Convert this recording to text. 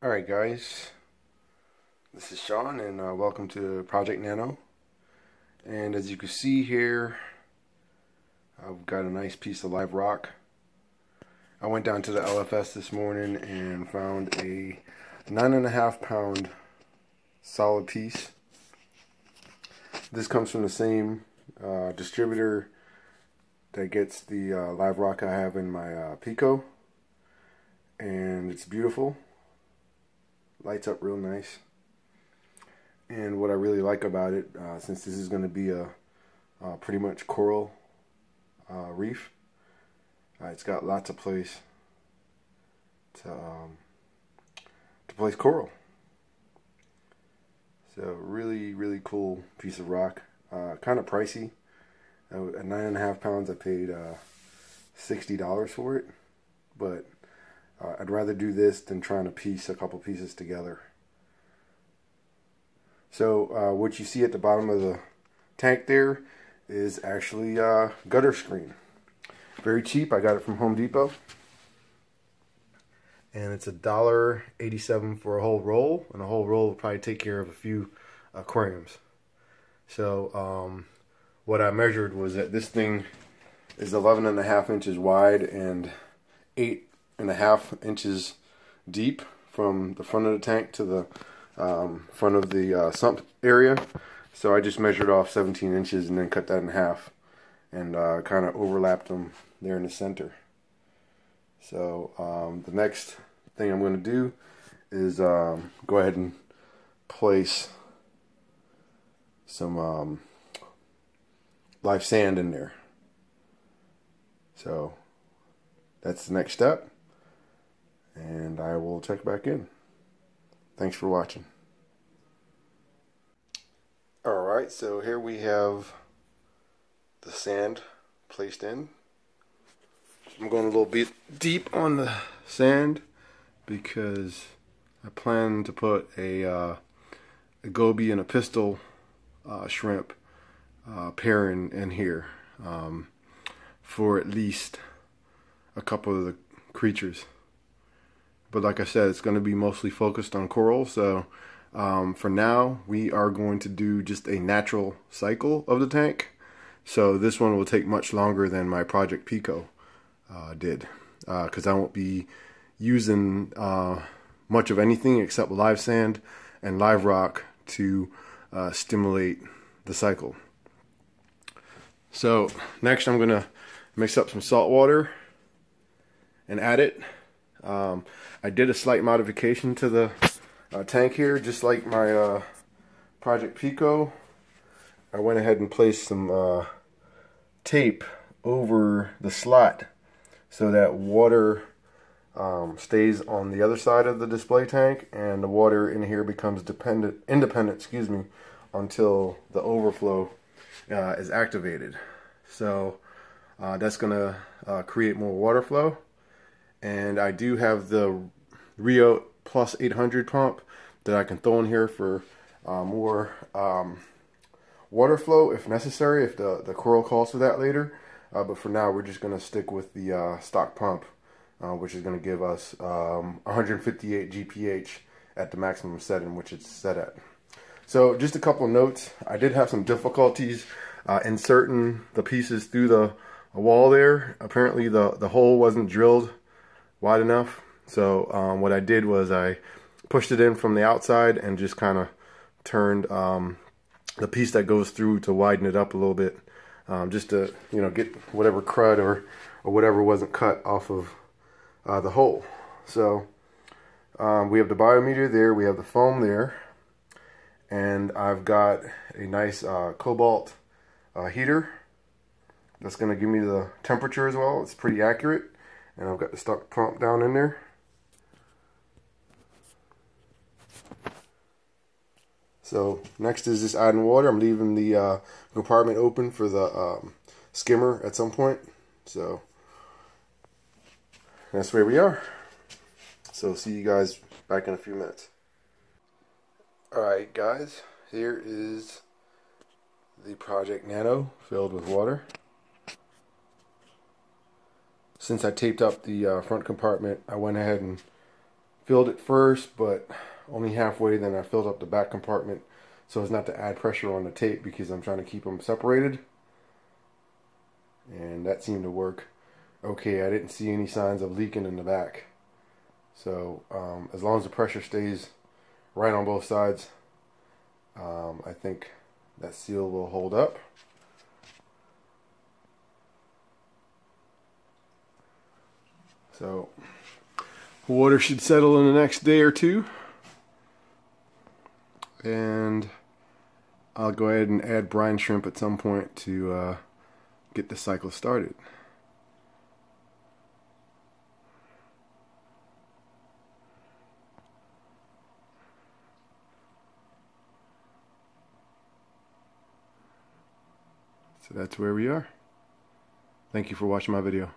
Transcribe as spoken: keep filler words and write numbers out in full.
Alright guys, this is Sean and uh, welcome to Project Nano. And as you can see here, I've got a nice piece of live rock. I went down to the L F S this morning and found a nine and a half pound solid piece. This comes from the same uh, distributor that gets the uh, live rock I have in my uh, Pico, and it's beautiful. Lights up real nice. And what I really like about it, uh, since this is going to be a, a pretty much coral uh, reef, uh, it's got lots of place to um, to place coral. So really, really cool piece of rock. Uh, kind of pricey. At nine and a half pounds, I paid uh, sixty dollars for it, but Uh, I'd rather do this than trying to piece a couple pieces together. So uh, what you see at the bottom of the tank there is actually uh, gutter screen. Very cheap. I got it from Home Depot. And it's a dollar eighty-seven for a whole roll. And a whole roll will probably take care of a few aquariums. So um, what I measured was that this thing is eleven and a half inches wide and eight and a half inches deep from the front of the tank to the um, front of the uh, sump area. So I just measured off seventeen inches and then cut that in half and uh, kind of overlapped them there in the center. So um, the next thing I'm going to do is um, go ahead and place some um, live sand in there. So that's the next step. And I will check back in. Thanks for watching. Alright, so here we have the sand placed in. I'm going a little bit deep on the sand because I plan to put a, uh, a goby and a pistol uh, shrimp uh, pairing in here um, for at least a couple of the creatures. But like I said, it's going to be mostly focused on coral. So um, for now, we are going to do just a natural cycle of the tank. So this one will take much longer than my Project Pico uh, did, because uh, I won't be using uh, much of anything except live sand and live rock to uh, stimulate the cycle. So next I'm going to mix up some salt water and add it. Um, I did a slight modification to the uh, tank here, just like my uh, Project Pico. I went ahead and placed some uh, tape over the slot so that water um, stays on the other side of the display tank, and the water in here becomes dependent, independent, excuse me, until the overflow uh, is activated. So uh, that's going to uh, create more water flow. And I do have the Rio Plus eight hundred pump that I can throw in here for uh, more um, water flow if necessary, if the, the coral calls for that later. Uh, but for now, we're just going to stick with the uh, stock pump, uh, which is going to give us um, one hundred fifty-eight G P H at the maximum setting, which it's set at. So just a couple of notes. I did have some difficulties uh, inserting the pieces through the wall there. Apparently the, the hole wasn't drilled wide enough, so um, what I did was I pushed it in from the outside and just kind of turned um, the piece that goes through to widen it up a little bit, um, just to, you know, get whatever crud or, or whatever wasn't cut off of uh, the hole. So um, we have the biometer there, we have the foam there, and I've got a nice uh, cobalt uh, heater that's going to give me the temperature as well. It's pretty accurate. And I've got the stock pump down in there. So next is just adding water. I'm leaving the uh, compartment open for the um, skimmer at some point. So that's where we are. So see you guys back in a few minutes. Alright guys, here is the Project Nano filled with water. Since I taped up the uh, front compartment, I went ahead and filled it first, but only halfway. Then I filled up the back compartment so as not to add pressure on the tape, because I'm trying to keep them separated. And that seemed to work okay. I didn't see any signs of leaking in the back. So um, as long as the pressure stays right on both sides, um, I think that seal will hold up. So water should settle in the next day or two, and I'll go ahead and add brine shrimp at some point to uh, get the cycle started. So that's where we are. Thank you for watching my video.